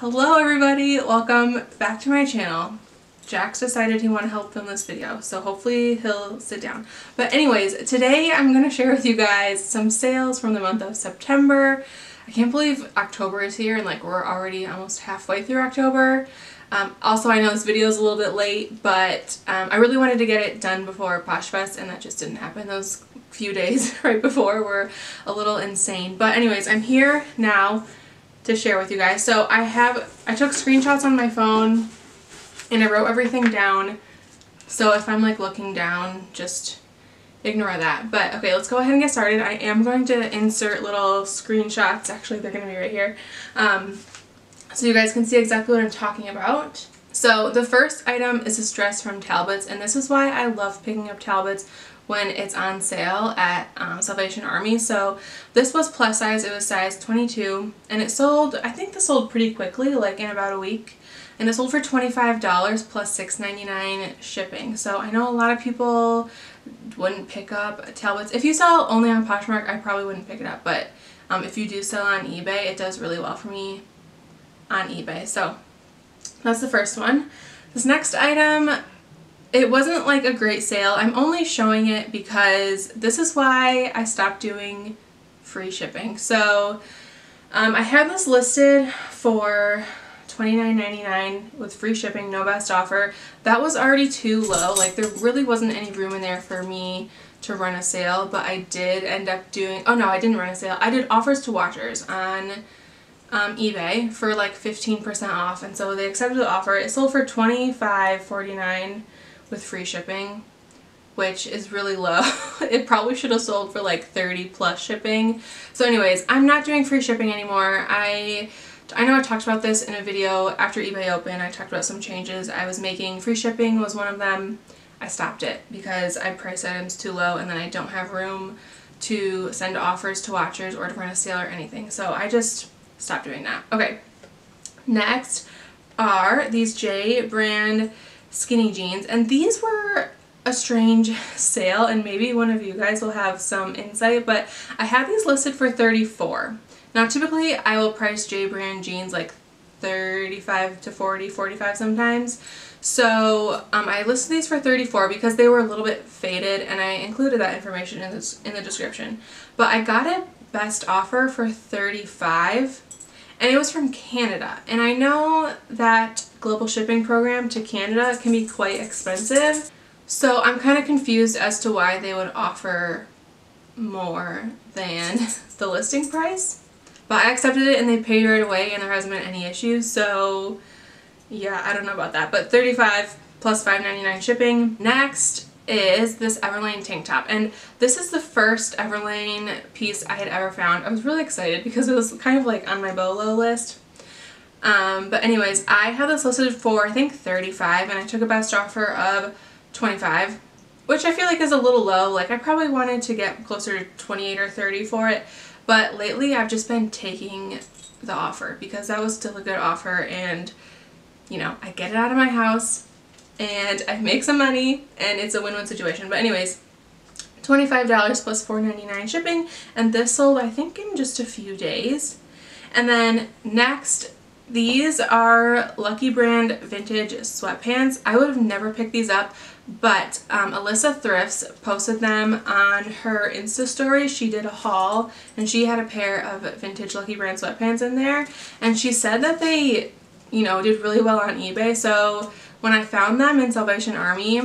Hello everybody, welcome back to my channel. Jack's decided he wanted to help film this video, so hopefully he'll sit down. But anyways, today I'm going to share with you guys some sales from the month of September. I can't believe October is here and like we're already almost halfway through October. Also, I know this video is a little bit late, but I really wanted to get it done before Poshfest and that just didn't happen. Those few days right before were a little insane. But anyways, I'm here now to share with you guys. So I took screenshots on my phone and I wrote everything down. So if I'm like looking down, just ignore that. But okay, let's go ahead and get started. I am going to insert little screenshots. Actually, they're going to be right here. So you guys can see exactly what I'm talking about. So the first item is this dress from Talbots, and this is why I love picking up Talbots when it's on sale at Salvation Army. So this was plus size, it was size 22, and it sold, I think this sold pretty quickly, like in about a week, and it sold for $25 plus $6.99 shipping. So I know a lot of people wouldn't pick up Talbots. If you sell only on Poshmark, I probably wouldn't pick it up, but if you do sell on eBay, it does really well for me on eBay. So that's the first one. This next item, it wasn't like a great sale. I'm only showing it because this is why I stopped doing free shipping. So I had this listed for $29.99 with free shipping, no best offer. That was already too low. Like there really wasn't any room in there for me to run a sale, but I did end up doing, oh no, I didn't run a sale. I did offers to watchers on eBay for like 15% off, and so they accepted the offer. It sold for $25.49 with free shipping, which is really low. It probably should have sold for like 30 plus shipping. So anyways, I'm not doing free shipping anymore. I know I talked about this in a video after eBay opened. I talked about some changes I was making. Free shipping was one of them. I stopped it because I price items too low and then I don't have room to send offers to watchers or to run a sale or anything. So I just stop doing that. Okay, next are these J Brand skinny jeans, and these were a strange sale, and maybe one of you guys will have some insight, but I had these listed for $34. Now typically I will price J Brand jeans like $35 to $40, $45 sometimes. So I listed these for $34 because they were a little bit faded, and I included that information in the description. But I got a best offer for $35. And it was from Canada, and I know that global shipping program to Canada can be quite expensive, so I'm kind of confused as to why they would offer more than the listing price. But I accepted it and they paid right away and there hasn't been any issues, so yeah, I don't know about that. But $35 plus $5.99 shipping. Next is this Everlane tank top, and this is the first Everlane piece I had ever found. I was really excited because it was kind of like on my BOLO list. But anyways, I had this listed for I think $35 and I took a best offer of $25, which I feel like is a little low. Like I probably wanted to get closer to $28 or $30 for it, but lately I've just been taking the offer because that was still a good offer, and you know, I get it out of my house and I make some money and it's a win-win situation. But anyways, $25 plus $4.99 shipping, and this sold I think in just a few days. And then next, these are Lucky Brand vintage sweatpants. I would have never picked these up, but Alyssa Thrifts posted them on her Insta story. She did a haul and she had a pair of vintage Lucky Brand sweatpants in there, and she said that they, you know, did really well on eBay. So when I found them in Salvation Army,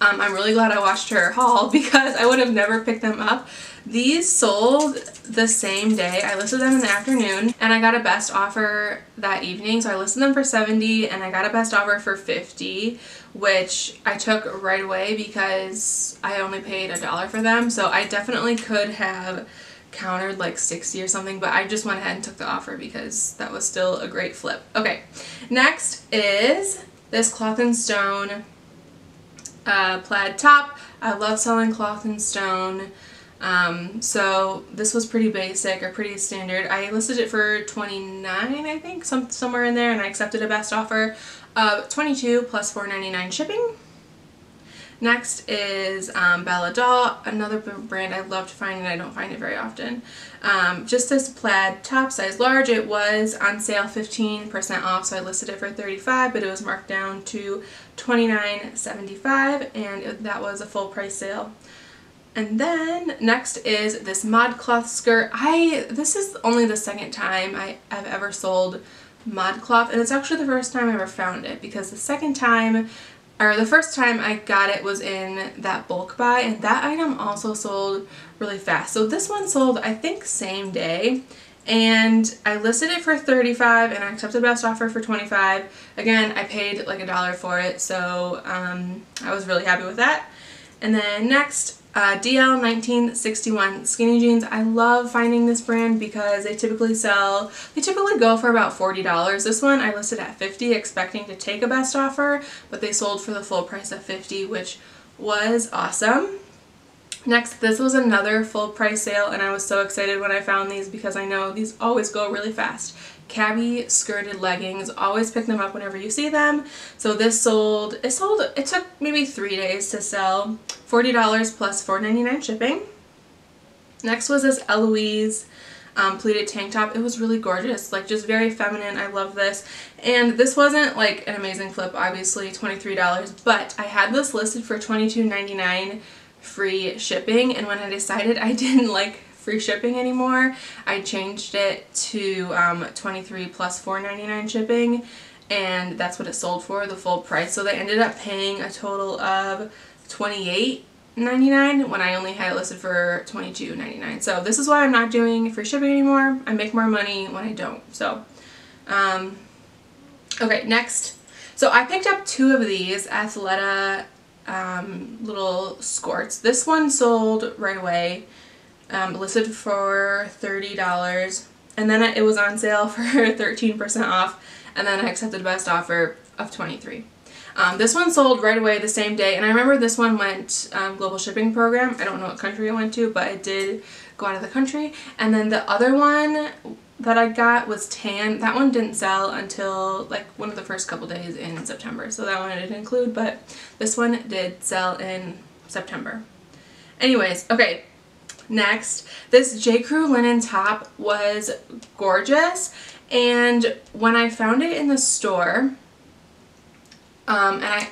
I'm really glad I watched her haul because I would have never picked them up. These sold the same day. I listed them in the afternoon and I got a best offer that evening. So I listed them for $70 and I got a best offer for $50, which I took right away because I only paid $1 for them. So I definitely could have countered like $60 or something, but I just went ahead and took the offer because that was still a great flip. Okay, next is this Cloth and Stone plaid top. I love selling Cloth and Stone, so this was pretty basic or pretty standard. I listed it for $29, I think, somewhere in there, and I accepted a best offer of $22 plus $4.99 shipping. Next is Bella Doll, another brand I love to find and I don't find it very often. Just this plaid top, size large. It was on sale 15% off, so I listed it for $35, but it was marked down to $29.75, and that was a full price sale. And then next is this Mod Cloth skirt. This is only the second time I've ever sold Mod Cloth, and it's actually the first time I ever found it, because the second time, or the first time I got it was in that bulk buy, and that item also sold really fast. So this one sold, I think, same day, and I listed it for $35 and I accepted best offer for $25. Again, I paid like $1 for it, so I was really happy with that. And then next, DL 1961 skinny jeans. I love finding this brand because they typically go for about $40. This one I listed at $50, expecting to take a best offer, but they sold for the full price of $50, which was awesome. Next, this was another full price sale, and I was so excited when I found these because I know these always go really fast. Cabi skirted leggings, always pick them up whenever you see them. So this sold, it took maybe 3 days to sell, $40 plus $4.99 shipping. Next was this Eloise pleated tank top. It was really gorgeous, like just very feminine. I love this. And this wasn't like an amazing flip, obviously, $23, but I had this listed for $22.99 free shipping, and when I decided I didn't like free shipping anymore, I changed it to $23 plus $4.99 shipping, and that's what it sold for, the full price. So they ended up paying a total of $28.99 when I only had it listed for $22.99. So this is why I'm not doing free shipping anymore. I make more money when I don't. So okay, next. So I picked up two of these Athleta little skirts. This one sold right away, listed for $30, and then it was on sale for 13% off, and then I accepted the best offer of $23. This one sold right away the same day, and I remember this one went global shipping program. I don't know what country it went to, but it did go out of the country. And then the other one that I got was tan. That one didn't sell until like one of the first couple days in September, so that one I didn't include, but this one did sell in September. Anyways, okay, next, this J.Crew linen top was gorgeous, and when I found it in the store,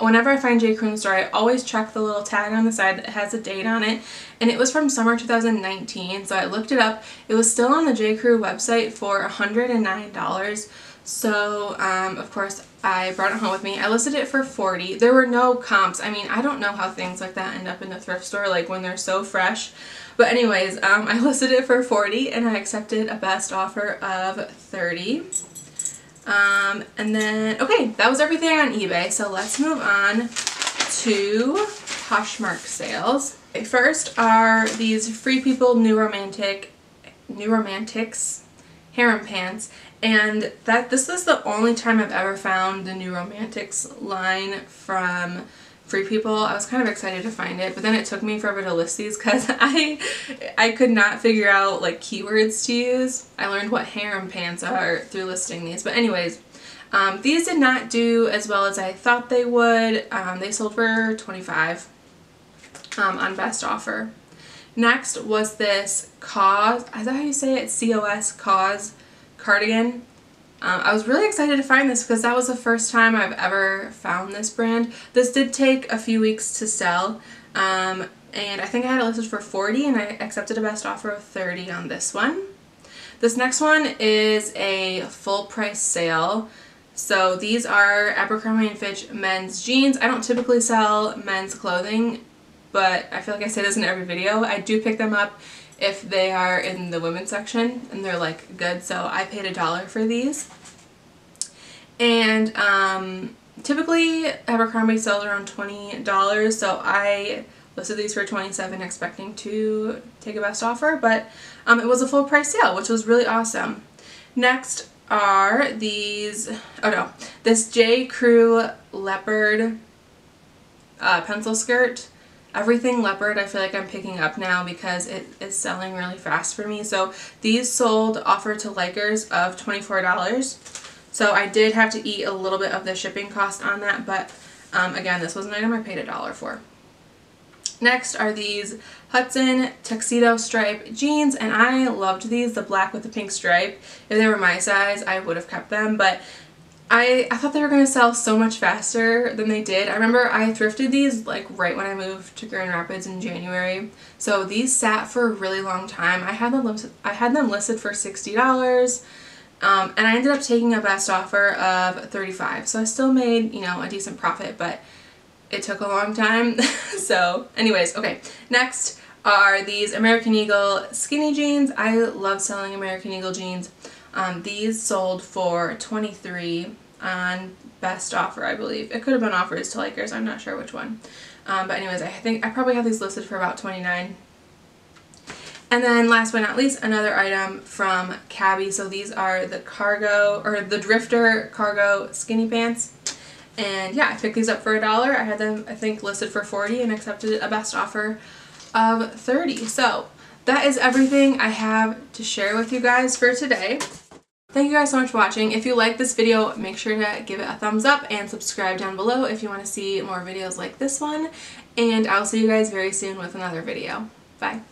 whenever I find J.Crew in the store, I always check the little tag on the side that has a date on it, and it was from summer 2019, so I looked it up. It was still on the J.Crew website for $109, so of course I brought it home with me. I listed it for $40. There were no comps. I mean, I don't know how things like that end up in the thrift store, like when they're so fresh. But anyways, I listed it for $40 and I accepted a best offer of $30. And then, okay, that was everything on eBay, so let's move on to Poshmark sales. Okay, first are these Free People New Romantics harem pants, and this is the only time I've ever found the New Romantics line from Free People. I was kind of excited to find it, but then it took me forever to list these because I could not figure out like keywords to use. I learned what harem pants are through listing these. But anyways, these did not do as well as I thought they would. They sold for $25 on best offer. Next was this Cause, is that how you say it? C-O-S, Cause cardigan. I was really excited to find this because that was the first time I've ever found this brand. This did take a few weeks to sell, and I think I had it listed for $40, and I accepted a best offer of $30 on this one. This next one is a full price sale. So these are Abercrombie & Fitch men's jeans. I don't typically sell men's clothing, but I feel like I say this in every video. I do pick them up if they are in the women's section and they're like good, so I paid $1 for these. And typically Abercrombie sells around $20, so I listed these for $27 expecting to take a best offer, but it was a full price sale, which was really awesome. Next are these, this J.Crew leopard pencil skirt. Everything leopard I feel like I'm picking up now because it is selling really fast for me. So these sold offered to likers of $24. So I did have to eat a little bit of the shipping cost on that, but again, this was an item I paid $1 for. Next are these Hudson tuxedo stripe jeans, and I loved these, the black with the pink stripe. If they were my size, I would have kept them, but I thought they were going to sell so much faster than they did. I remember I thrifted these like right when I moved to Grand Rapids in January. So these sat for a really long time. I had them listed for $60, and I ended up taking a best offer of $35. So I still made, you know, a decent profit, but it took a long time. So anyways, okay. Next are these American Eagle skinny jeans. I love selling American Eagle jeans. These sold for $23 on best offer, I believe. It could have been offers to likers, I'm not sure which one. But anyways, I think I probably had these listed for about $29. And then last but not least, another item from Cabi. So these are the cargo, or the Drifter cargo skinny pants. And yeah, I picked these up for $1. I had them, I think, listed for $40 and accepted a best offer of $30. So that is everything I have to share with you guys for today. Thank you guys so much for watching. If you like this video, make sure to give it a thumbs up and subscribe down below if you want to see more videos like this one. And I'll see you guys very soon with another video. Bye.